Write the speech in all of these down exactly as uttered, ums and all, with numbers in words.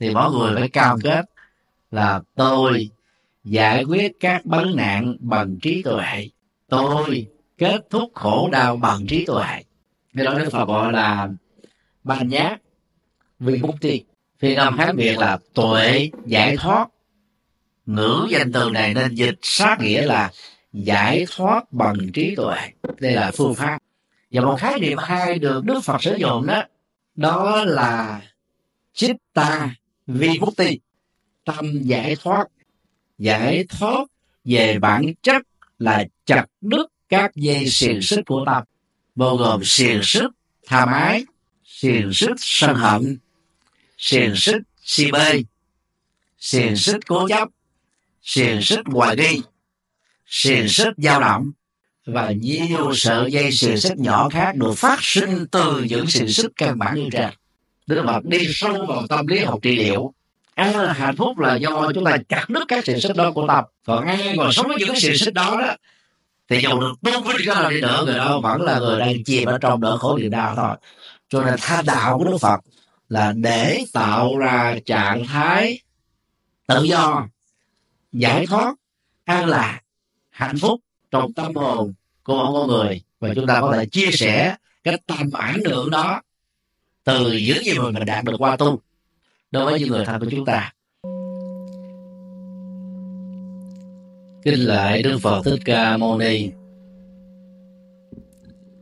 thì mỗi người phải cam kết là tôi giải quyết các vấn nạn bằng trí tuệ, tôi kết thúc khổ đau bằng trí tuệ. Cái đó Đức Phật gọi là ban nhát Vimukti. Phi Nam Hán Việt là tuệ giải thoát. Ngữ danh từ này nên dịch sát nghĩa là giải thoát bằng trí tuệ. Đây là phương pháp. Và một khái niệm hai được Đức Phật sử dụng đó, đó là Chitta Vimukti, tâm giải thoát. Giải thoát về bản chất là chặt đứt các dây xiềng xích của tâm, bao gồm xiềng xích tham ái, xiềng xích sân hận, xiềng xích si mê, xiềng xích cố chấp, xiềng xích hoài nghi, xiềng xích dao động và nhiều sợi dây xiềng xích nhỏ khác được phát sinh từ những xiềng xích căn bản như trên. Đức Phật đi sâu vào tâm lý học trị liệu. Ai là hạnh phúc là do chúng ta chặt đứt các xiềng xích đó của tâm. Còn ai còn sống với những xiềng xích đó đó, thì dù được tôn vinh ra đi nữa, người đó vẫn là người đang chìm ở trong đỡ khổ niềm đau thôi. Cho nên tha đạo của Đức Phật là để tạo ra trạng thái tự do, giải thoát, an lạc, hạnh phúc trong tâm hồn của mỗi người. Và chúng ta có thể chia sẻ cái tầm ảnh hưởng đó từ những gì mà mình đạt được qua tu đối với những người thân của chúng ta. Kính lạy Đức Phật Thích Ca Mâu Ni,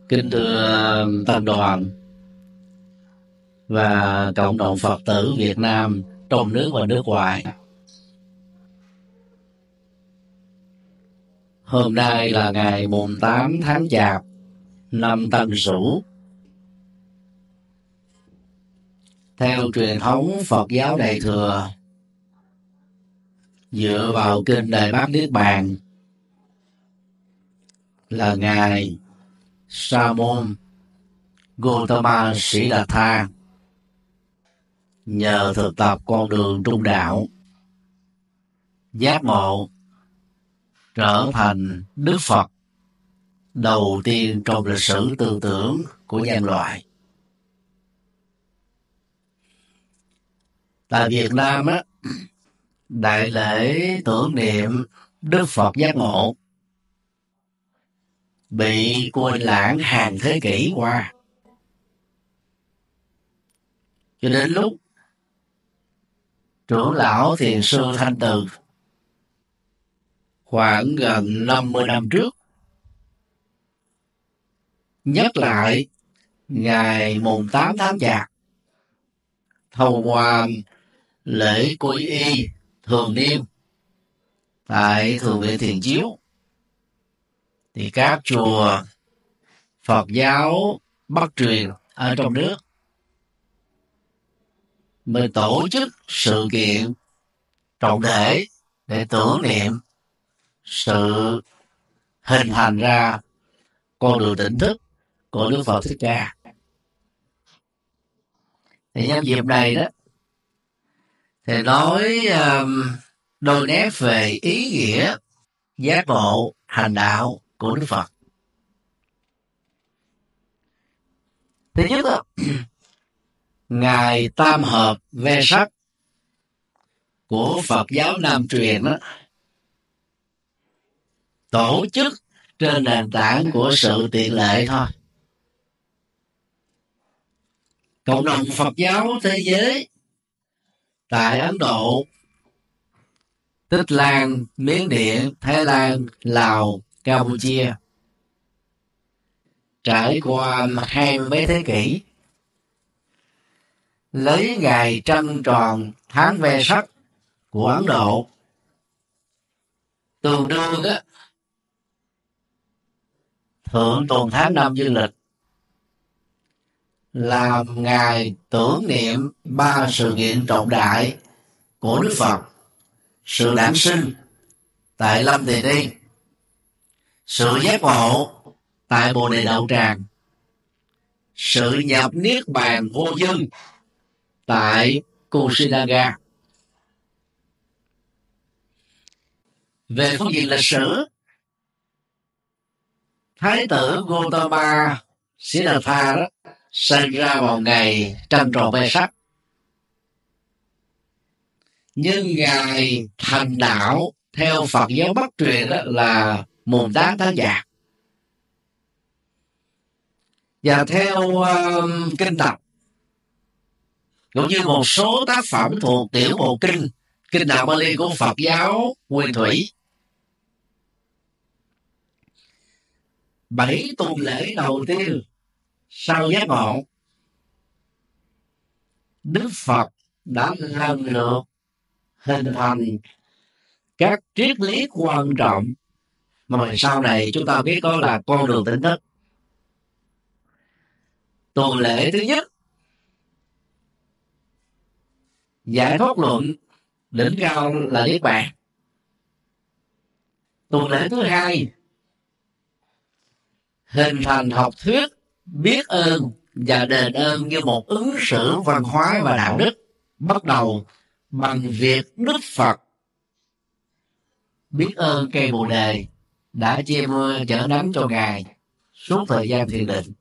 kính thưa tăng đoàn và cộng đồng Phật tử Việt Nam trong nước và nước ngoài. Hôm nay là ngày mùng tám tháng Chạp năm Tân Sửu. Theo truyền thống Phật giáo Đại Thừa, dựa vào kinh Đại Bát Niết Bàn, là ngài Sa môn Gautama Siddhartha nhờ thực tập con đường trung đạo, giác ngộ trở thành Đức Phật đầu tiên trong lịch sử tư tưởng của nhân loại. Tại Việt Nam á, đại lễ tưởng niệm Đức Phật giác ngộ bị quên lãng hàng thế kỷ qua, cho đến lúc trưởng lão thiền sư Thanh Từ khoảng gần năm mươi năm trước nhắc lại ngày mùng tám tháng Chạp thông qua lễ quy y thường niên tại Thượng viện Thiền Chiếu, thì các chùa Phật giáo Bắc truyền ở trong nước mới tổ chức sự kiện trọng thể để tưởng niệm sự hình thành ra con đường tỉnh thức của Đức Phật Thích Ca. Thì nhân dịp này đó, thì nói um, đôi nét về ý nghĩa giác ngộ hành đạo của Đức Phật. Thứ nhất đó, ngài Tam Hợp Vesali của Phật giáo Nam truyền đó, tổ chức trên nền tảng của sự tiện lệ thôi. Cộng đồng Phật giáo thế giới tại Ấn Độ, Tích Lan, Miến Điện, Thái Lan, Lào, Campuchia trải qua hai mươi mấy thế kỷ, lấy ngày trăng tròn tháng Vesali của Ấn Độ tương đương á thượng tuần tháng năm dương lịch làm ngày tưởng niệm ba sự kiện trọng đại của Đức Phật: sự đản sinh tại Lâm Tỳ Ni, sự giác ngộ tại Bồ Đề Đạo Tràng, sự nhập niết bàn vô dư tại Kusinara. Về phương diện lịch sử, Thái tử Gautama Siddhartha đó sinh ra vào ngày trăng tròn Vesali nhưng ngày thành đạo theo Phật giáo Bắc truyền đó là mùng tám tháng Giêng. Và theo um, kinh tập cũng như một số tác phẩm thuộc tiểu bộ kinh kinh đạo Pali của Phật giáo Nguyên Thủy, bảy tuần lễ đầu tiên sau giác ngộ, Đức Phật đã lần lượt hình thành các triết lý quan trọng mà sau này chúng ta biết đó là con đường tỉnh thức. Tuần lễ thứ nhất, giải thoát luận, đỉnh cao là Niết Bàn. Tuần lễ thứ hai, hình thành học thuyết biết ơn và đền ơn như một ứng xử văn hóa và đạo đức, bắt đầu bằng việc Đức Phật biết ơn cây Bồ Đề đã chia mưa chở nắng cho Ngài suốt thời gian thiền định.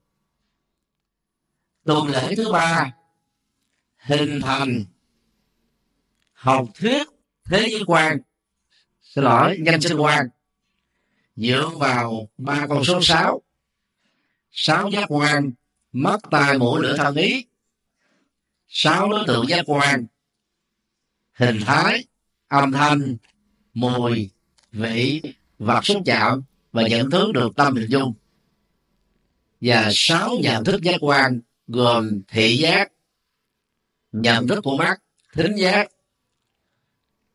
Tuần lễ thứ ba, hình thành học thuyết thế giới quan, xin lỗi, nhân sinh quan, dựa vào ba con số sáu, sáu giác quan, mắt tai mũi lưỡi thân ý, sáu đối tượng giác quan, hình thái, âm thanh, mùi, vị, vật xúc chạm và nhận thức được tâm hình dung, và sáu nhận thức giác quan gồm thị giác, nhận thức của mắt, thính giác,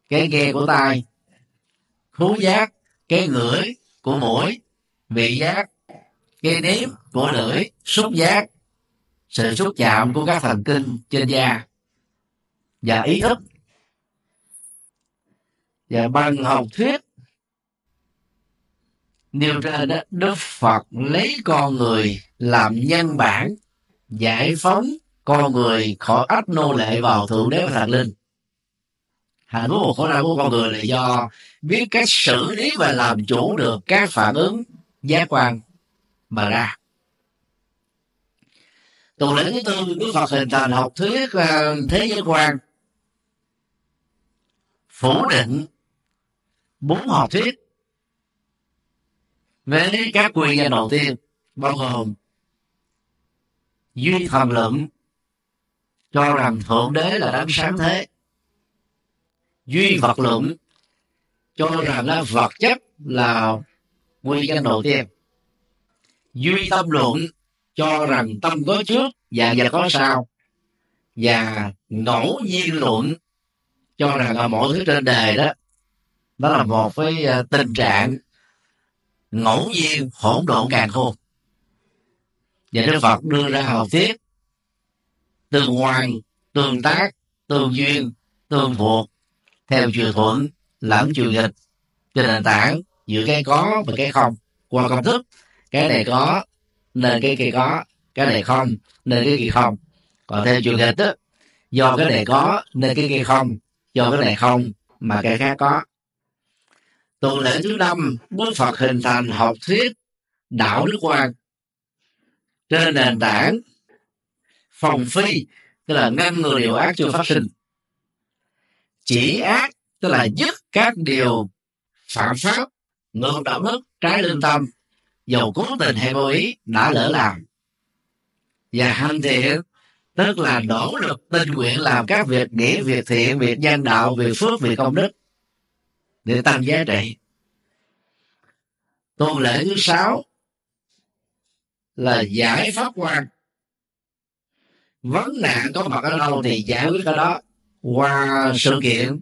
cái nghe của tai, khứu giác, cái ngửi của mũi, vị giác, cái nếm của lưỡi, xúc giác, sự xúc chạm của các thần kinh trên da và ý thức. Và bằng học thuyết nêu trên, Đức Phật lấy con người làm nhân bản, giải phóng con người khỏi ách nô lệ vào thượng đế và thần linh. Hạnh phúc và khổ đau của con người là do biết cách xử lý và làm chủ được các phản ứng giác quan mà ra. Tuần lễ thứ tư, Đức Phật hình thành học thuyết thế giới quan, phủ định bốn học thuyết với các quyền gia đầu tiên, bao gồm duy thần luận, cho rằng thượng đế là đấng sáng thế; duy vật luận, cho rằng là vật chất là nguyên nhân đầu tiên; duy tâm luận, cho rằng tâm có trước và vật có sau; và ngẫu nhiên luận, cho rằng là mọi thứ trên đời đó đó là một cái tình trạng ngẫu nhiên hỗn độn càng khôn. Và Đức Phật đưa ra học thuyết tương quan, tương tác, tương duyên, tương thuộc theo chiều thuận lẫn chiều nghịch trên nền tảng giữa cái có và cái không, qua công thức cái này có nên cái kia có, cái này không nên cái kia không. Còn theo chiều nghịch đó, do cái này có nên cái kia không, do cái này không mà cái khác có. Tuần lễ thứ năm, Đức Phật hình thành học thuyết đạo đức quan trên nền tảng phòng phi, tức là ngăn ngừa điều ác chưa phát sinh, chỉ ác, tức là dứt các điều phạm pháp, ngược đạo đức, trái lương tâm, dầu cố tình hay vô ý đã lỡ làm; và hành thiện, tức là nỗ lực tình nguyện làm các việc nghĩa, việc thiện, việc nhân đạo, việc phước, việc công đức để tăng giá trị. Tuần lễ thứ sáu là giải pháp quan, vấn nạn có mặt ở đâu thì giải quyết ở đó. Qua sự kiện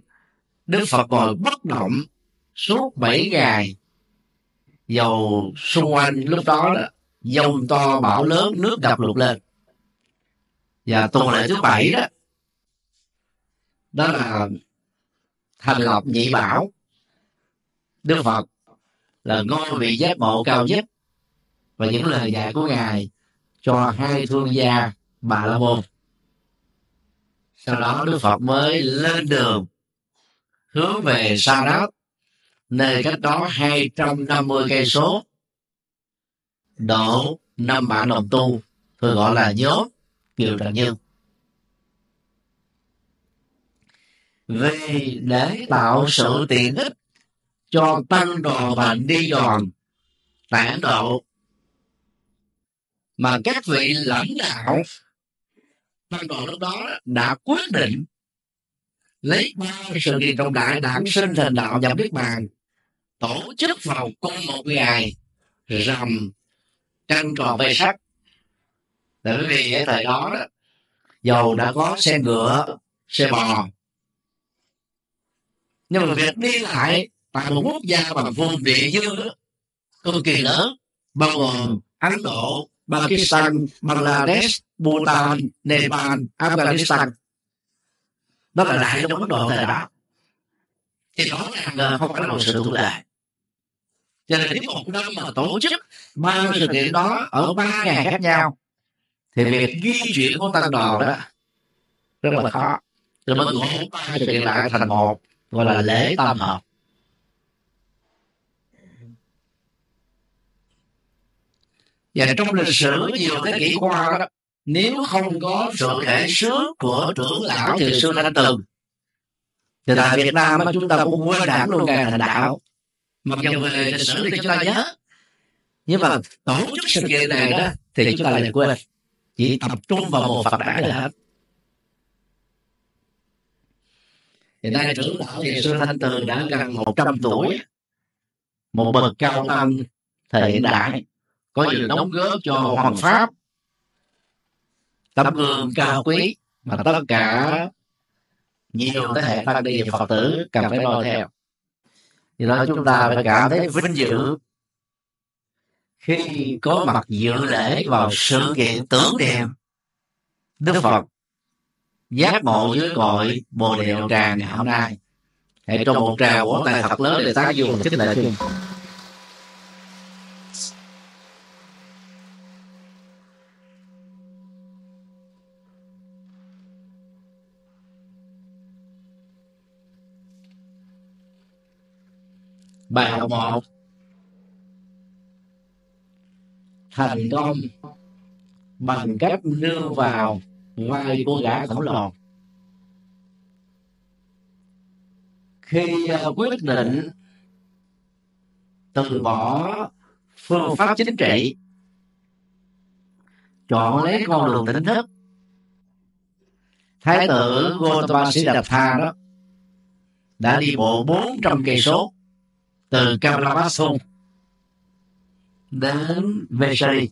Đức Phật ngồi bất động suốt bảy ngày, dầu xung quanh lúc đó, đó dông to bão lớn, nước ngập lụt lên. Và tuần lễ thứ bảy đó đó là thành lập nhị bảo. Đức Phật là ngôi vị giác ngộ cao nhất, và những lời dạy của Ngài cho hai thương gia Bà La Môn. Sau đó Đức Phật mới lên đường hướng về Sa Đát, nơi cách đó hai trăm năm mươi cây số, độ năm bạn đồng tu, thường gọi là nhóm Kiều Trần Như. vì để tạo sự tiện ích cho tăng đồ và ni đoàn tản độ mà các vị lãnh đạo tăng đồ lúc đó đã quyết định lấy ba sự kiện trọng đại đản sinh thành đạo nhập niết bàn tổ chức vào cùng một ngày rằm trăng tròn vây sắc. Tại vì ở thời đó dầu đã có xe ngựa, xe bò, nhưng mà việc đi lại tại một quốc gia bằng vùng địa dương cực kỳ lớn, bao gồm Ấn Độ, Pakistan, Bangladesh, Bhutan, Nepal, Afghanistan, đó là đại trong Ấn Độ thời đó, thì đó là không phải là một sự thuận lợi. Cho nên đến một năm mà tổ chức ba sự kiện đó ở ba ngày khác nhau, thì việc di chuyển của tăng đoàn đó rất là khó. Rồi mới gộp ba sự kiện lại thành một, gọi là lễ tam hợp. Và trong lịch sử nhiều thế kỷ qua đó, nếu không có sự khởi xướng của trưởng lão Thiền sư Thanh Từ, thì tại Việt Nam chúng ta cũng quên đảm luôn ngày thành đạo. Mặc dù về lịch sử thì chúng ta nhớ, nhưng mà tổ chức sự kiện này đó thì chúng ta lại quên, chỉ tập trung vào một Phật đản là hết. Hiện nay trưởng lão Thiền sư Thanh Từ đã gần một trăm tuổi, một bậc cao tăng thời hiện đại, có nhiều đóng góp cho Hoàng Pháp, tấm gương cao quý mà tất cả nhiều thế hệ tăng ni Phật tử cần phải noi theo. Vì đó chúng ta phải cảm thấy vinh dự khi có mặt dự lễ vào sự kiện tưởng niệm Đức Phật giác ngộ dưới cội Bồ Đề Đạo Tràng ngày hôm nay. Hãy cho một tràng vỗ tay thật lớn để tác dụng khích lệ chung. Bài học một: thành công bằng cách đưa vào vai của gã khổng lồ. Khi quyết định từ bỏ phương pháp chính trị, chọn lấy con đường tỉnh thức, Thái tử Gautama Siddhartha đó đã đi bộ bốn trăm cây số từ Kalamasun đến Vesali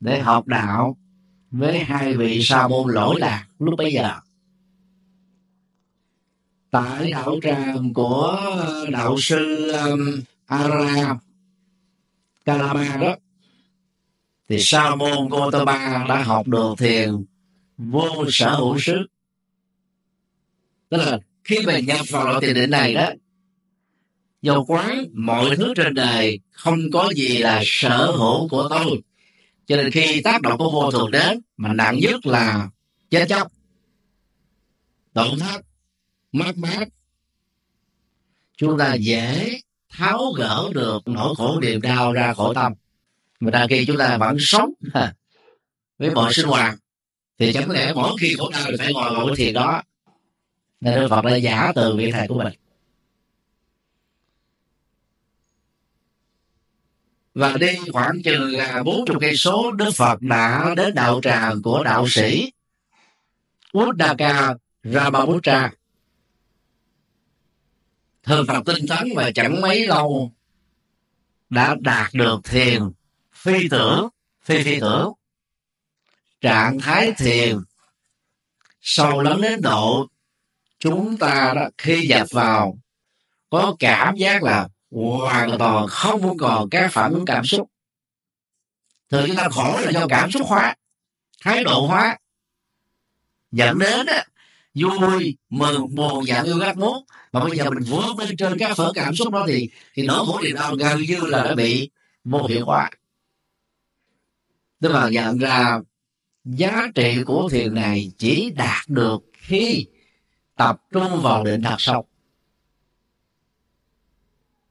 để học đạo với hai vị sa môn lỗi lạc lúc bấy giờ. Tại đạo tràng của đạo sư um, Āḷāra Kālāma đó, thì sa môn Gautama đã học được thiền vô sở hữu xứ. Tức là khi mình nhập vào loại thiền định này đó, dầu quán mọi thứ trên đời không có gì là sở hữu của tôi, cho nên khi tác động của vô thường đến, mà nặng nhất là chết chóc, tổn thất, mất mát, chúng ta dễ tháo gỡ được nỗi khổ niềm đau ra khỏi tâm. Mà đa khi chúng ta vẫn sống với mọi sinh hoạt, thì chẳng lẽ mỗi khi khổ đau thì phải ngồi vào cái thiền đó? Nên Đức Phật đã giả từ vị thầy của mình. Và đi khoảng chừng bốn mươi cây số, Đức Phật đã đến đạo tràng của đạo sĩ Uddaka Ramaputta. Thường Phật tinh tấn và chẳng mấy lâu đã đạt được thiền phi tưởng, phi phi tưởng, trạng thái thiền sâu lắng đến độ chúng ta đó, khi nhập vào có cảm giác là hoàn toàn không còn các phản ứng cảm xúc. Thường chúng ta khổ là do cảm xúc hóa, thái độ hóa, dẫn đến á, vui, mừng, buồn, giận, yêu, ghét, muốn. Mà bây giờ mình vướng bên trên các phở cảm xúc đó thì thì nỗi khổ niềm đau gần như là đã bị vô hiệu hóa. Tức là nhận ra giá trị của thiền này chỉ đạt được khi tập trung vào định thật sâu.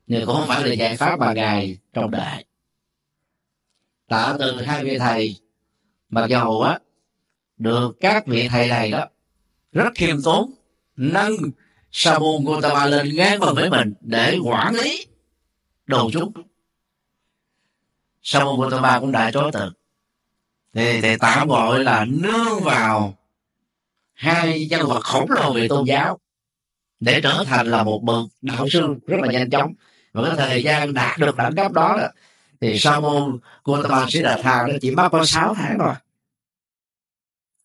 Nhưng cũng không phải là giải pháp bà ngài trong đời. Tạ từ hai vị thầy, mặc dầu á, được các vị thầy này đó rất khiêm tốn nâng sa môn Gautama lên ngang bằng với mình để quản lý đồ chúng. Sa môn Gautama cũng đại chối từ, thì thì tạm gọi là nương vào hai nhân vật khổng lồ về tôn giáo để trở thành là một bậc đạo sư rất là nhanh chóng. Và cái thời gian đạt được đẳng cấp đó thì sa môn Gautama Siddhartha chỉ mất có sáu tháng thôi.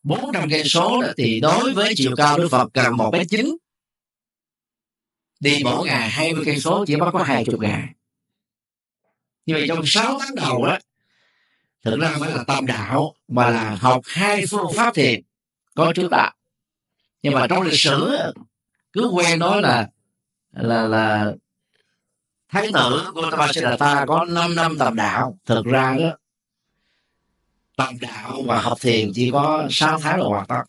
bốn trăm cây số thì đối với chiều cao Đức Phật cần một mét chín, đi mỗi ngày hai mươi cây số chỉ mất có hai mươi ngày. Như vậy trong sáu tháng đầu á, thực ra mới là tâm đạo mà là học hai phương pháp thiền có trước đạo. Nhưng mà trong lịch sử cứ quen nói là là là Thái tử Gautama Siddhartha có năm năm tập đạo, thực ra đó tập đạo và học thiền chỉ có sáu tháng là hoàn tất.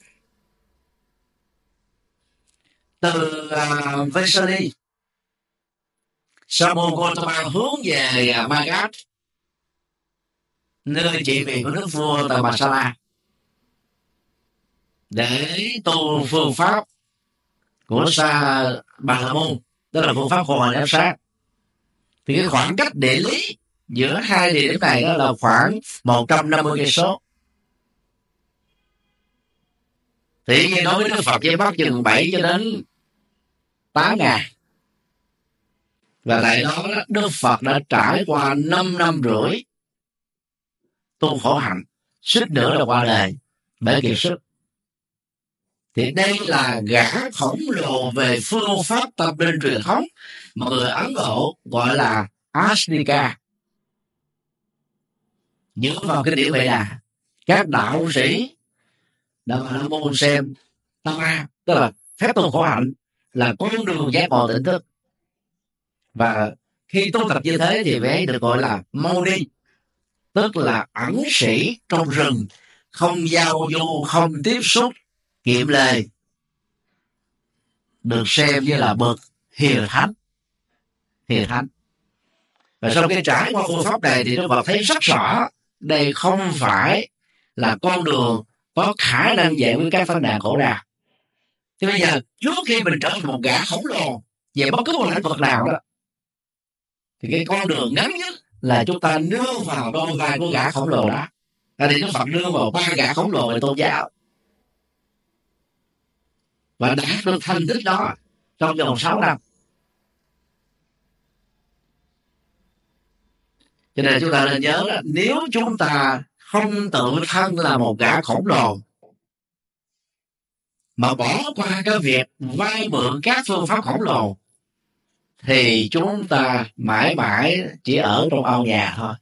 Từ uh, Vesali, sa môn Gautama hướng về uh, Magath, nơi trị vì của nước vua Tờ Masala, để tu phương pháp của Sa Bà La Môn, đó là phương pháp khổ hạnh áp sát. Thì cái khoảng cách địa lý giữa hai địa điểm này đó là khoảng một trăm năm mươi cây số. Thì như đối với Đức Phật với Bắc chừng bảy cho đến tám ngày. Và tại đó Đức Phật đã trải qua năm năm rưỡi tu khổ hạnh, suýt nữa là qua đời bởi kiệt sức. Thì đây là gã khổng lồ về phương pháp tâm linh truyền thống mà người Ấn Độ gọi là Ajita. Nhớ vào cái điểm vậy là các đạo sĩ đạo Bà La Môn xem Tama, tức là phép tu khổ hạnh, là con đường giác ngộ tỉnh thức. Và khi tu tập như thế thì bé được gọi là Moni, tức là ẩn sĩ trong rừng, không giao du, không tiếp xúc, kiệm lề, được xem như là bậc hiền thánh, hiền thánh. Và sau khi trải qua phương pháp này thì Đức Phật thấy rất rõ đây không phải là con đường có khả năng giải quyết các vấn nạn khổ đau. Thì bây giờ trước khi mình trở thành một gã khổng lồ về bất cứ một lĩnh vực nào đó, thì cái con đường ngắn nhất là chúng ta nương vào đôi vai của gã khổng lồ đó. Thì Đức Phật nương vào ba gã khổng lồ về tôn giáo và đạt được thành tích đó trong vòng sáu năm. Cho nên chúng ta nên nhớ đó, nếu chúng ta không tự thân là một gã khổng lồ mà bỏ qua cái việc vay mượn các phương pháp khổng lồ, thì chúng ta mãi mãi chỉ ở trong ao nhà thôi.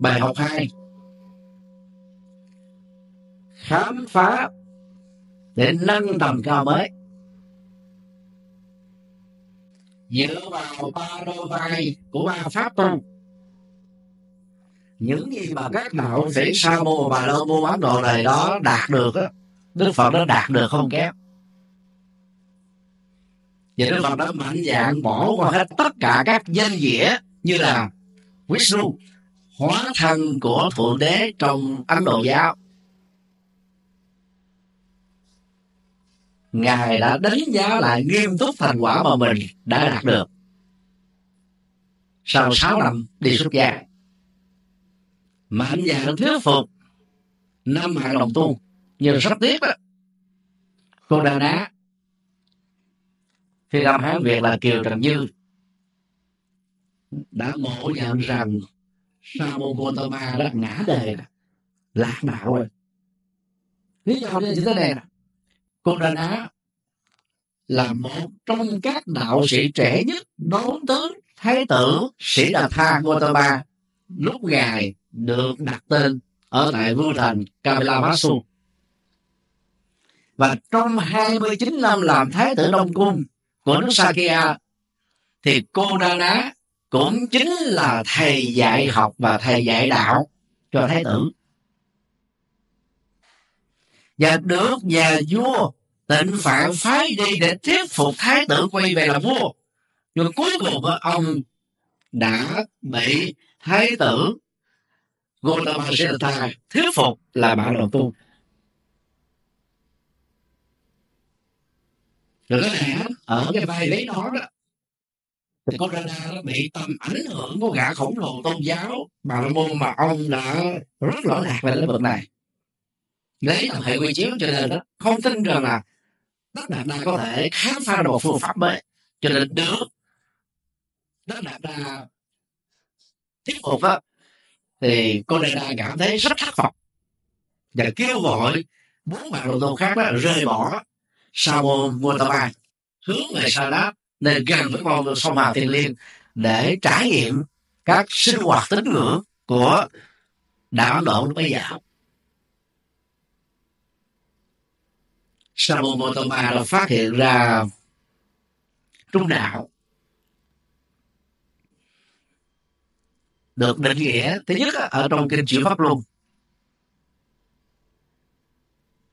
Bài học hai: khám phá để nâng tầm cao mới. Dựa vào ba đôi vai của ba pháp tu, những gì mà các đạo sĩ Sa môn và Bà La môn Ấn Độ này đó đạt được á, Đức Phật đã đạt được không kém. Và Đức Phật đã mạnh dạn bỏ qua hết tất cả các danh nghĩa như là Vishnu, hóa thân của Thượng Đế trong Ấn Độ giáo. Ngài đã đánh giá lại nghiêm túc thành quả mà mình đã đạt được sau sáu năm đi xuất gia, mạnh dạn thuyết phục năm hạng đồng tu. Nhưng rất tiếc đó, Kondaña khi làm Hán Việt là Kiều Trần Như đã ngộ nhận rằng Sa môn Gautama đã ngã đề, lạc đạo rồi. Lý do như thế này nè, Kondaña là một trong các đạo sĩ trẻ nhất đón tướng Thái tử Siddhartha Gautama lúc ngài được đặt tên ở tại vương thành Kapilavastu. Và trong hai mươi chín năm làm Thái tử Đông Cung của nước Sakia thì Kondaña cũng chính là thầy dạy học và thầy dạy đạo cho Thái tử. Và được nhà vua Tịnh Phạn phái đi để thuyết phục Thái tử quay về làm vua. Nhưng cuối cùng ông đã bị Thái tử Gautama Siddhartha thuyết phục là bạn đồng tu. Rồi cái hả, ở cái vai lấy nó đó, thì con Kondaña nó bị tâm ảnh hưởng của gã khổng lồ tôn giáo Bà La Môn mà ông đã rất lỗi lạc về lĩnh vực này, lấy làm hệ quy chiếu, cho nên đó không tin rằng là Đất Đạt Đa có thể khám phá được một phương pháp mới, cho nên được Đất Đạt Đa thuyết phục á, thì con Kondaña cảm thấy rất thất vọng và kêu gọi bốn bạn đồng tu khác đó rời bỏ Sa môn Gautama hướng về Sa Đát, nên gần với con sông Hà Thiên Liên để trải nghiệm các sinh hoạt tín ngưỡng của đạo Ấn Độ bây giờ. Sa môn Gautama đã phát hiện ra trung đạo được định nghĩa thứ nhất ở trong kinh Chuyển Pháp Luân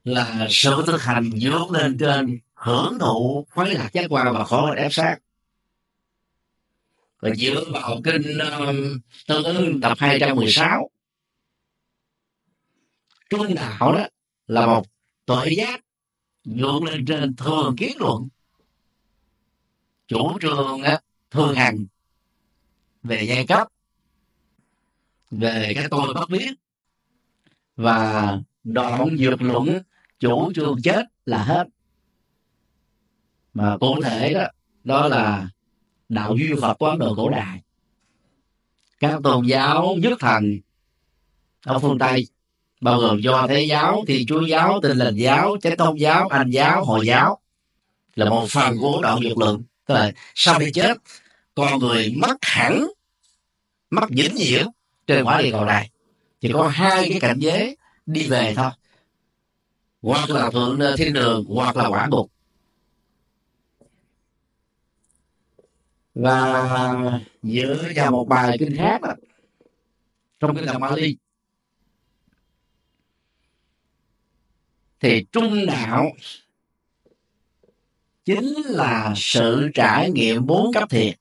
là sự thực hành vốn lên trên hưởng thụ khoái lạc giác quan và khổ ép sát. Và dựa vào kinh um, Tương Ứng tập hai trăm mười sáu, trung đạo đó là một tuệ giác vốn lên trên thường kiến luận, chủ trương á, thường hành về giai cấp, về cái tôi bất biến, và đoạn dược luận chủ trương chết là hết. Mà cụ thể đó, đó là đạo duy Phật của Ấn Độ cổ đại, các tôn giáo nhất thần ở phương Tây bao gồm Do Thái giáo, Thiên Chúa giáo, Tin Lành giáo, Chánh Tôn giáo, Anh giáo, Hồi giáo là một phần của đạo dược luận, tức là sau khi chết con người mất hẳn, mất vĩnh viễn trên quả địa cầu này, chỉ có hai cái cảnh giới đi về thôi, hoặc là thượng thiên đường hoặc là quả ngục. Và dựa vào một bài kinh khác đó, trong kinh Đạo Pali, thì trung đạo chính là sự trải nghiệm bốn cấp thiền.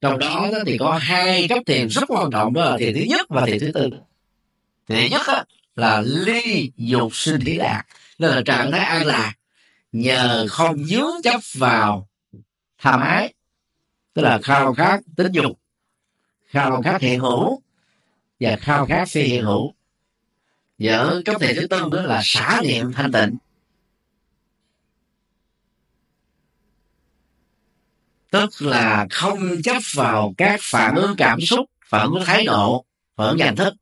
Trong đó thì có hai cấp thiền rất quan trọng, đó là thiền thứ nhất và thiền thứ tư. Thứ nhất á, là ly dục sinh lý lạc, nên là trạng thái an lạc nhờ không dướng chấp vào tham ái, tức là khao khát tính dục, khao khát hiện hữu và khao khát phi hiện hữu. Giữa cấp thiền thứ tư đó là xả niệm thanh tịnh, tức là không chấp vào các phản ứng cảm xúc, phản ứng thái độ, phản ứng nhận thức,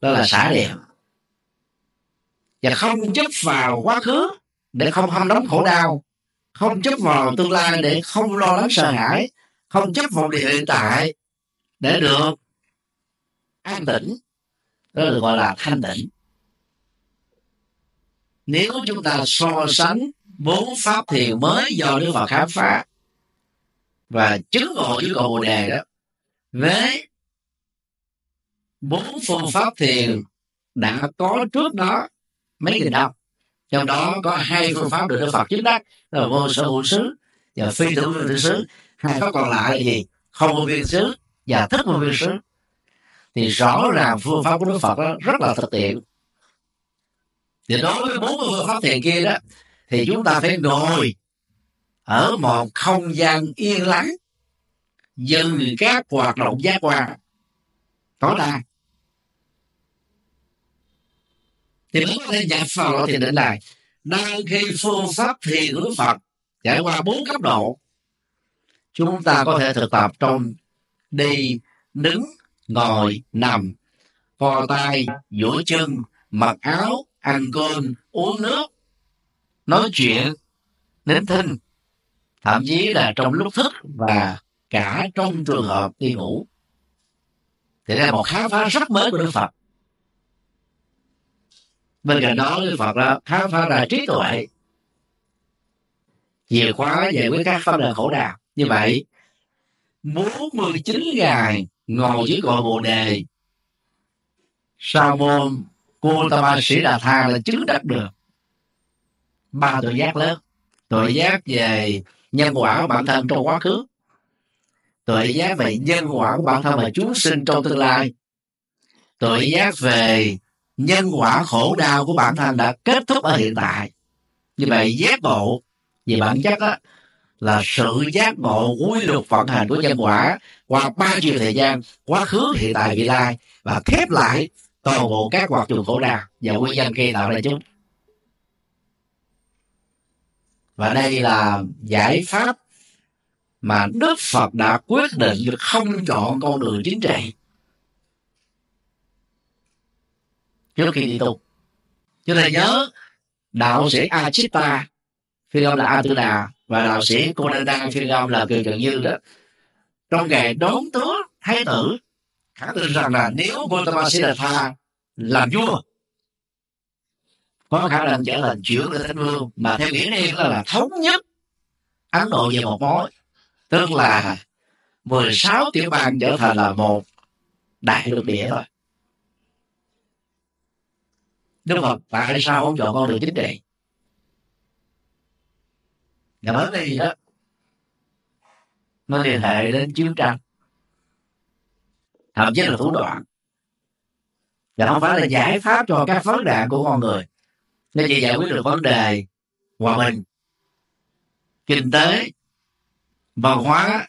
đó là xả niệm, và không chấp vào quá khứ để không hâm nóng khổ đau, không chấp vào tương lai để không lo lắng sợ hãi, không chấp vào hiện tại để được an tĩnh, đó được gọi là thanh tịnh. Nếu chúng ta so sánh bốn pháp thiền mới do Đức Phật khám phá và chứng ngộ với Bồ Đề đó với bốn phương pháp thiền đã có trước đó mấy nghìn năm, trong đó có hai phương pháp được Đức Phật chứng đắc, đó là vô sở hữu xứ và phi sở hữu xứ. Hai pháp còn lại là gì? Không vô biên xứ và thức vô biên xứ. Thì rõ ràng phương pháp của Đức Phật đó rất là thực tiễn. Thì đối với bốn phương pháp thiền kia đó, thì chúng ta phải ngồi ở một không gian yên lắng, dừng các hoạt động giác quan tối đa, thì mới có thể nhập vào loại thiền định này. Đang khi phương pháp thiền của Đức Phật trải qua bốn cấp độ, chúng ta có thể thực tập trong đi, đứng, ngồi, nằm, co tay, duỗi chân, mặc áo, ăn cơm, uống nước, nói chuyện, nín thinh, thậm chí là trong lúc thức và cả trong trường hợp đi ngủ. Thì đây là một khám phá rất mới của Đức Phật. Bên cạnh đó, Đức Phật đã khám phá ra trí tuệ, chìa khóa giải quyết các pháp đời khổ đạo. Như vậy, bốn mươi chín ngày ngồi dưới cội Bồ Đề, Sa môn Gautama Siddhartha là chứng đắc được ba tuệ giác lớn: tuệ giác về nhân quả bản thân trong quá khứ, tuệ giác về nhân quả của bản thân và chúng sinh trong tương lai, tuệ giác về nhân quả khổ đau của bản thân đã kết thúc ở hiện tại. Như vậy giác ngộ về bản chất đó, là sự giác ngộ quy luật vận hành của nhân quả qua ba chiều thời gian, quá khứ, hiện tại, vị lai, và khép lại toàn bộ các hoạt trường khổ đau và nguyên nhân gây tạo ra chúng. Và đây là giải pháp mà Đức Phật đã quyết định không chọn con đường chính trị trước khi đi tu. Cho nên nhớ, đạo sĩ Ajita, phiên âm là A Tư Đà, và đạo sĩ Kondaña, phiên âm là Kiều Trần Như đó, trong ngày đốn tứa thái tử, khẳng định rằng là nếu Gautama Siddhartha làm vua, có khả năng trở thành trưởng của Thánh Vương, mà theo nghĩa đen là, là thống nhất Ấn Độ về một mối, tức là mười sáu tiểu bang trở thành là một đại lục địa thôi. Đức Phật tại sao không chọn con đường chính trị? Và bởi vì đó nó liên hệ đến chiến tranh, thậm chí là thủ đoạn, và không phải là giải pháp cho các vấn nạn của con người. Nó chỉ giải quyết được vấn đề hòa bình, kinh tế, văn hóa,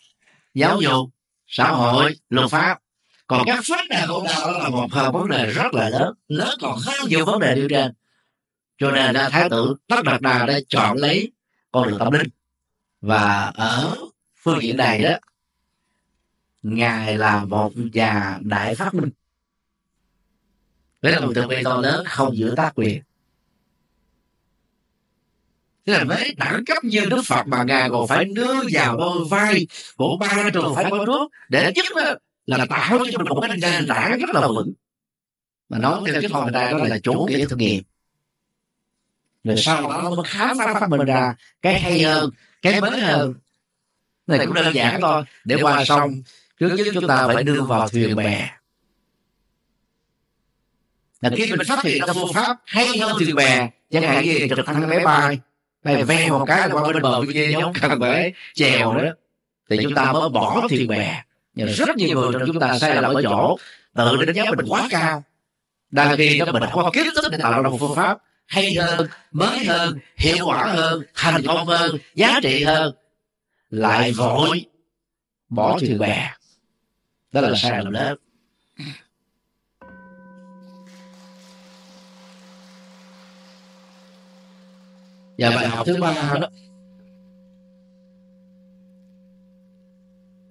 giáo dục, xã hội, luật pháp. Còn các vấn đề của đạo là một vấn đề rất là lớn, lớn còn hơn nhiều vấn đề điều trên. Cho nên là Thái tử Tất Đạt Đà đã chọn lấy con đường tâm linh. Và ở phương diện này đó, Ngài là một nhà đại phát minh. Với lòng từ bi to lớn, không giữ tác quyền. Thế là với đẳng cấp như Đức Phật mà Ngài còn phải đưa vào đôi vai của ba trường phái của nước để giúp là tạo cho mình một cái nền tảng rất là vững. Mà nói theo cái hồi này đó là chủ nghĩa thực nghiệm. Rồi sau đó nó khá phát minh ra cái hay hơn, cái mới hơn. Này cũng đơn giản thôi. Để qua sông, trước nhất chúng ta phải đưa vào thuyền bè. Là khi mình phát hiện ra phương pháp hay hơn thuyền bè, chẳng hạn như trực thăng máy bay, bay ve một cái qua bên bờ kia giống cần phải chèo nữa, thì chúng ta mới bỏ thuyền bè. Nhưng rất nhiều người trong chúng ta sai lầm ở chỗ tự đánh giá mình quá cao, đang khi đó mình không có kiến thức để tạo ra một phương pháp hay hơn, mới hơn, hiệu quả hơn, thành công hơn, giá trị hơn, lại vội bỏ thuyền bè. Đó là sai lầm lớn. Và bài học thứ ba đó,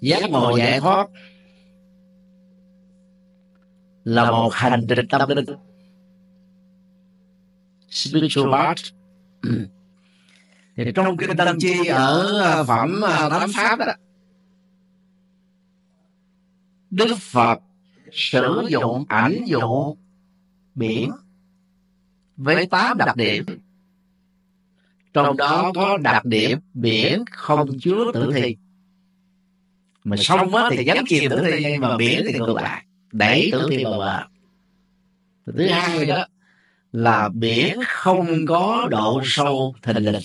giác ngộ giải thoát là một hành trình tâm linh, spiritual path. Thì trong kinh Tân Chi ở phẩm Tám Pháp đó, Đức Phật sử dụng ảnh dụ biển với tám đặc điểm, trong đó có đặc điểm biển không chứa tử thi. Mà sông thì nhắm chìm tử thi, nhưng mà biển thì ngược lại, đẩy tử thi vào bờ. Thứ hai đó là biển không có độ sâu thình lình.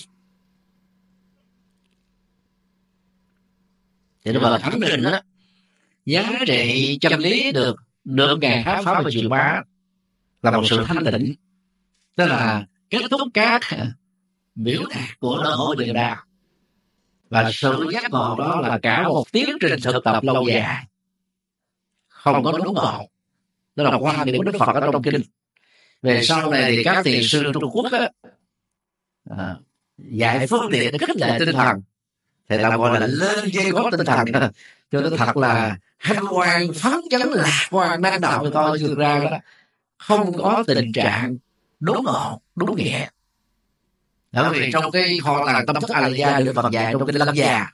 Thì nó khẳng định đó, giá trị chân lý được được Ngài khám phá và truyền bá là một sự thanh tịnh, tức là kết thúc các biểu đạt của nỗi khổ niềm đau. Và sự giác ngộ đó là cả một tiến trình thực tập lâu dài, không có đúng ngộ. Đó là quan điểm của Đức Phật ở trong kinh. Về sau này thì các thiền sư Trung Quốc á, à, dạy phương tiện để khích lệ tinh thần, thì là gọi là lên dây gót tinh thần, cho nên thật là hân hoan, phấn chấn, lạc quan, năng động. Coi thực ra đó, không có tình trạng đúng ngộ, đúng nghĩa. Bởi vì trong cái kho tàng tâm thức Āḷāra được Phật dạy trong kinh Lâm Già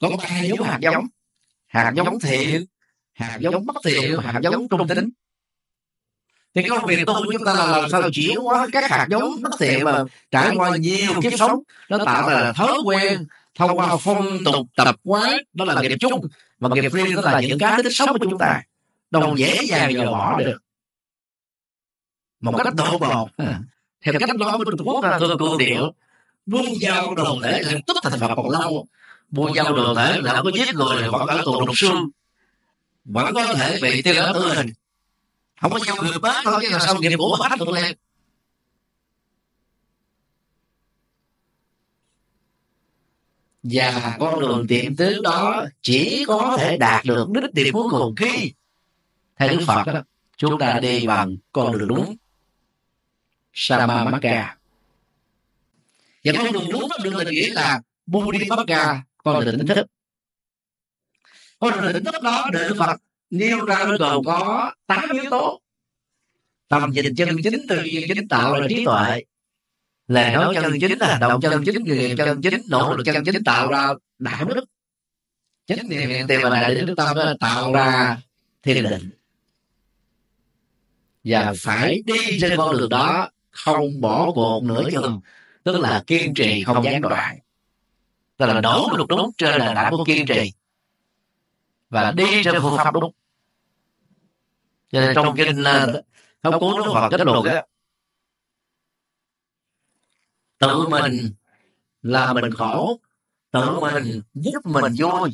có ba giống hạt giống: hạt giống thiện, hạt giống bất thiện, hạt giống trung tính. Thì cái công việc tu của chúng ta là làm sao chuyển hóa các hạt giống bất thiện mà trải qua nhiều kiếp sống, nó tạo ra thói quen thông qua phong tục tập quán, đó là nghiệp chung, và nghiệp riêng đó là những cái tính xấu của chúng ta, đồng dễ dàng và bỏ được một cách đổ bột. Theo cách nói của Trung Quốc là thường cường điệu buông dao đồng để làm tức thành Phật còn lâu, mua dâm đồ thể là không có giết người, vẫn ở tù đục xương, vẫn có thể bị tiêu án tử hình. Không có nhau người bớt thôi, chứ là sao nghiệp của hết tụi em. Và con đường tiệm tướng đó chỉ có thể đạt được đích điểm cuối cùng khi theo Đức Phật đó, chúng ta đi bằng con đường đúng, Samamagga. Và con đường đúng đường tình nghĩa là Buddhimagga, con đường tỉnh thức. Con đường tỉnh thức đó để Đức Phật nêu ra nó gồm có tám yếu tố: tầm nhìn chân chính, tư duy chính, tạo ra trí tuệ, lời nói chân chính, hành động chân chính, người nghiệp chân chính, nỗ lực chân chính, tạo ra đạo đức chính niệm tiền và đại đức tâm, tạo ra thiền định. Và phải đi trên con đường đó không bỏ cuộc nửa chừng, tức là kiên trì không gián đoạn, tức là nỗ lực đúng trên nền tảng của kiên trì và đi trên phương pháp đúng. Cho nên trong kinh Pháp Cú Đức Phật kết luận á, tự mình là mình khổ, tự mình giúp mình vui,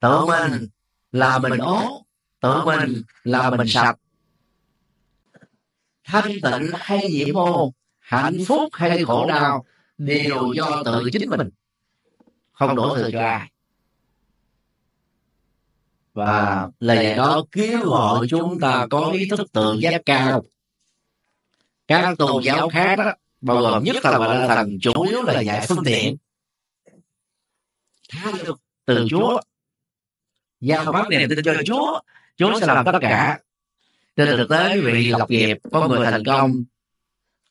tự mình là mình ố, tự mình là mình sạch. Thanh tịnh hay diễm ô, hạnh phúc hay khổ đau đều do tự chính mình, không đổ thừa cho ai. Và lời đó kêu gọi chúng ta có ý thức tự giác cao. Các tôn giáo khác đó, bao gồm nhất là Bà La Thần, chủ yếu là dạy phương tiện tha lực từ Chúa, giao pháp niềm tin cho Chúa, Chúa sẽ làm tất cả. Trên thực tế, vì lập nghiệp, có người thành công,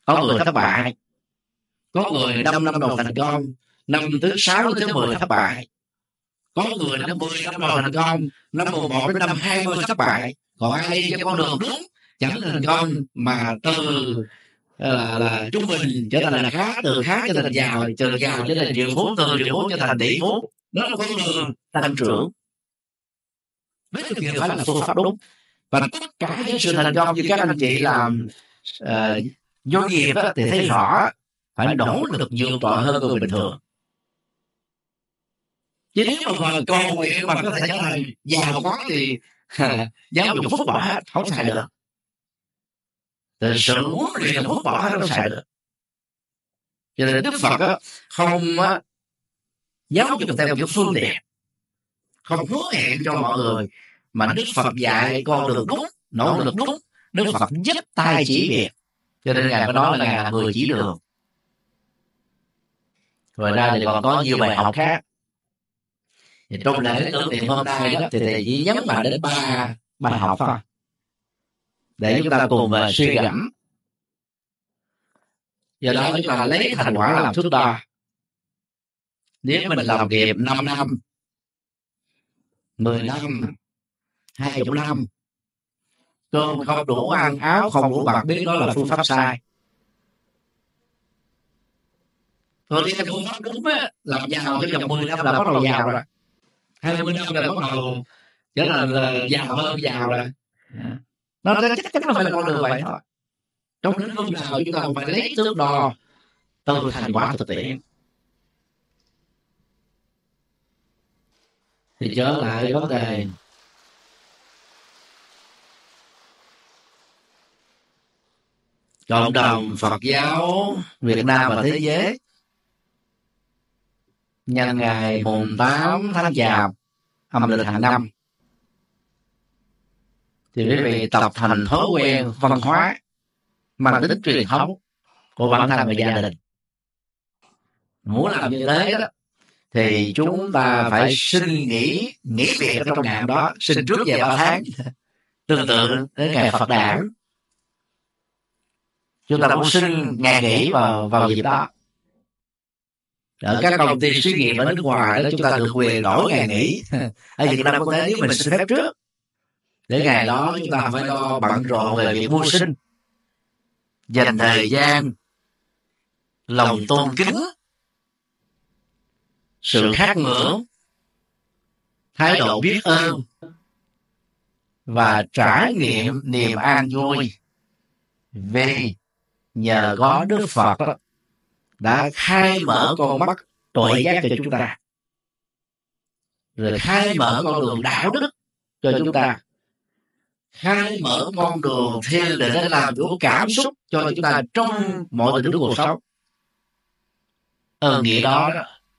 có người thất bại, có người năm năm đầu thành công, năm thứ sáu tới mười thất bại, có người năm mươi năm đầu thành công, năm mười một đến năm hai mươi thất bại. Còn ai đi theo con đường đúng chẳng thành công, mà từ là, là trung bình trở thành là khá, từ khá trở thành giàu, từ giàu trở thành triệu phú, từ triệu phú trở thành tỷ phú. Đó là con đường tăng trưởng. Với thực hiện phải là phương pháp đúng. Và tất cả những sự thành công như các anh chị làm uh, doanh nghiệp đó, thì thấy rõ phải nỗ lực nhiều tội hơn người bình thường. Chứ nếu mà cầu nguyện mà có thể trở thành giàu có thì giáo dục phúc bỏ hết, không xài được. Từ sự muốn liền phúc bỏ hết, không xài được. Cho nên Đức Phật đó, không uh, giáo dục theo kiểu phương tiện, không hứa hẹn cho mọi người, mà Đức Phật dạy con đường đúng, nỗ lực đúng. Đức Phật giúp tay chỉ việc, cho nên Ngài có nói là Ngài là người chỉ đường. Ngoài ra thì còn có nhiều bài học khác. Thì trong lễ tưởng niệm hôm nay đó, thì thầy chỉ nhấn mạnh đến ba bài học thôi, để chúng ta cùng về suy gẫm. Do đó chúng ta lấy thành quả làm thước đo. Nếu mình làm nghiệp năm năm, mười năm, hai chục năm, cơm không đủ ăn, áo không đủ mặc, biết đó là phương pháp sai. Rồi đi theo phương pháp đúng á, làm giàu trong vòng mười năm là bắt đầu giàu rồi, hai mươi năm là bắt đầu trở thành giàu hơn giàu rồi. Nó chắc chắn nó phải là con đường vậy thôi. Trong lĩnh vực nào chúng ta phải lấy thước đo từ thành quả thực tiễn. Thì trở lại vấn đề cộng đồng Phật giáo Việt Nam và thế giới, nhân ngày mùng tám tháng Chạp âm lịch hàng năm, thì quý vị tập thành thói quen văn hóa mang tính truyền thống của bản thân và gia đình. Muốn làm như thế đó, thì chúng ta phải xin nghỉ nghỉ việc trong ngày hôm đó, xin trước về ba tháng, tương tự đến ngày Phật đản. Chúng ta cũng xin ngày nghỉ vào, vào dịp đó. Ở các công ty xí nghiệp ở nước ngoài đó, chúng ta được quyền đổi ngày nghỉ. Ở Việt Nam có thể nếu mình xin phép trước, để ngày đó chúng ta phải lo bận rộn về việc mưu sinh, dành thời gian, lòng tôn kính, sự khát ngưỡng, thái độ biết ơn và trải nghiệm niềm an vui, vì nhờ có Đức Phật đã khai mở con mắt tuệ giác cho chúng ta. rồi khai mở con đường đạo đức cho chúng ta, khai mở con đường theo để làm chủ cảm xúc cho chúng ta trong mọi tình huống cuộc sống. Ờ, nghĩa đó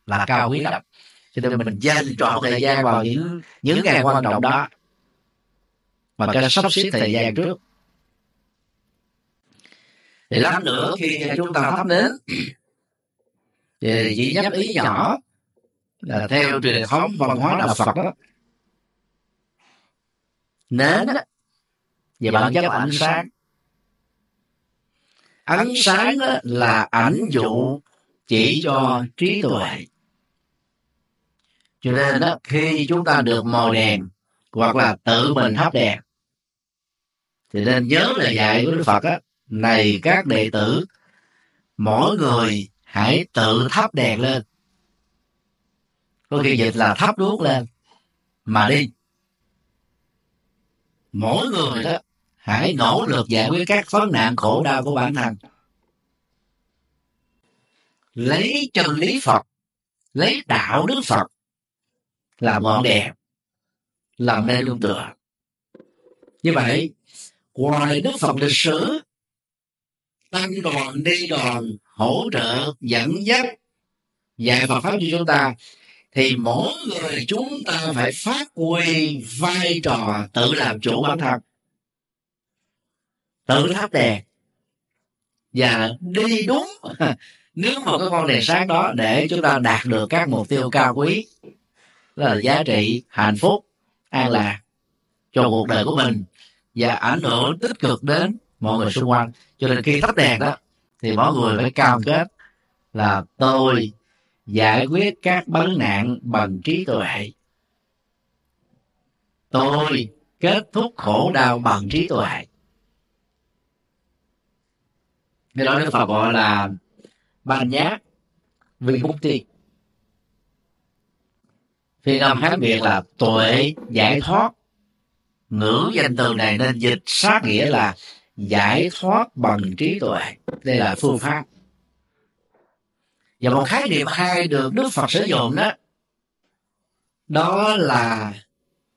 là cao quý lắm. Cho nên mình dành trọn thời gian vào những những ngày quan trọng đó mà cái sắp xếp thời gian trước. Thì lắm nữa khi chúng ta thắp nến thì chỉ nhắc ý nhỏ là theo truyền thống văn hóa đạo Phật đó, nến đó về bản chất ánh sáng, ánh sáng đó là ảnh dụ chỉ cho trí tuệ. Cho nên đó, khi chúng ta được mồi đèn hoặc là tự mình hấp đèn thì nên nhớ lời dạy của Đức Phật á, này các đệ tử, mỗi người hãy tự thắp đèn lên. Có khi dịch là thắp đuốc lên mà đi. Mỗi người đó hãy nỗ lực giải quyết các vấn nạn khổ đau của bản thân, lấy chân lý Phật, lấy đạo đức Phật làm ngọn đèn, làm nơi nương tựa. Như vậy, ngoài Đức Phật lịch sử, tăng đoàn đi đoàn hỗ trợ dẫn dắt dạy Phật pháp cho chúng ta, thì mỗi người chúng ta phải phát huy vai trò tự làm chủ bản thân, tự thắp đèn và đi đúng nếu mà cái con đèn sáng đó để chúng ta đạt được các mục tiêu cao quý, đó là giá trị hạnh phúc an lạc cho cuộc đời của mình và ảnh hưởng tích cực đến mọi người xung quanh. Cho nên khi thắp đèn đó thì mọi người phải cam kết là tôi giải quyết các vấn nạn bằng trí tuệ, tôi kết thúc khổ đau bằng trí tuệ. Cái đó Đức Phật gọi là ban nhát vi mục ti, phiên âm Hán Việt là tuệ giải thoát. Ngữ danh từ này nên dịch sát nghĩa là giải thoát bằng trí tuệ. Đây là phương pháp. Và một khái niệm hai được Đức Phật sử dụng đó, đó là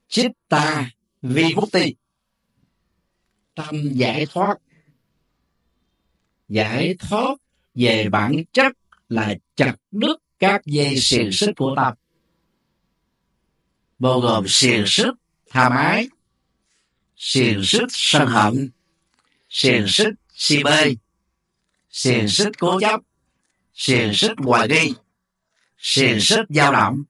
Chitta Vimutti, tâm giải thoát. Giải thoát về bản chất là chặt đứt các dây xiềng xích của tâm, bao gồm xiềng xích tham ái, xiềng xích sân hận, xiềng xích si mê, xiềng xích cố chấp, xiềng xích hoài nghi, xiềng xích dao động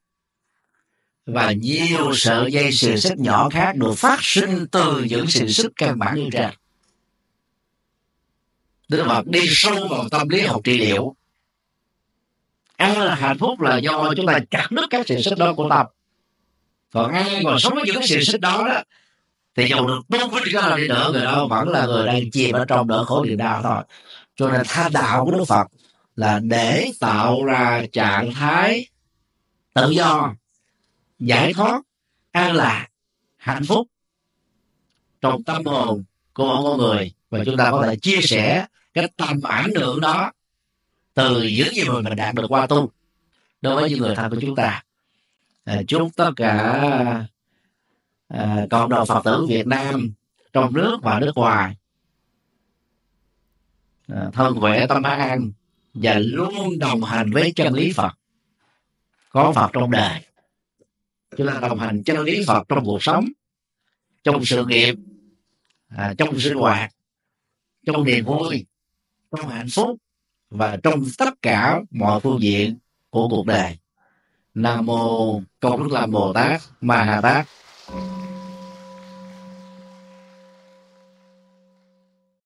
và nhiều sợi dây xiềng xích nhỏ khác được phát sinh từ những xiềng xích căn bản như trên. Đức Phật đi sâu vào tâm lý học trị liệu. Ai là hạnh phúc là do chúng ta chặt đứt các xiềng xích đó của tâm. Còn ai còn sống với những xiềng xích đó đó thì dù được tu với cái nào đi nữa, người đó vẫn là người đang chìm ở trong đỡ khổ điều đau thôi. Cho nên tha đạo của Đức Phật là để tạo ra trạng thái tự do, giải thoát, an lạc, hạnh phúc trong tâm hồn của mọi con người. Và chúng ta có thể chia sẻ cái tầm ảnh hưởng đó từ những gì mà mình đạt được qua tu đối với những người thân của chúng ta. À, chúc tất cả à, cộng đồng Phật tử Việt Nam trong nước và nước ngoài à, thân khỏe, tâm an và luôn đồng hành với chân lý Phật, có Phật trong đời. Chúng ta đồng hành chân lý Phật trong cuộc sống, trong sự nghiệp, à, trong sinh hoạt, trong niềm vui, trong hạnh phúc và trong tất cả mọi phương diện của cuộc đời. Nam mô Công Đức Làm Bồ Tát Ma Ha Tát.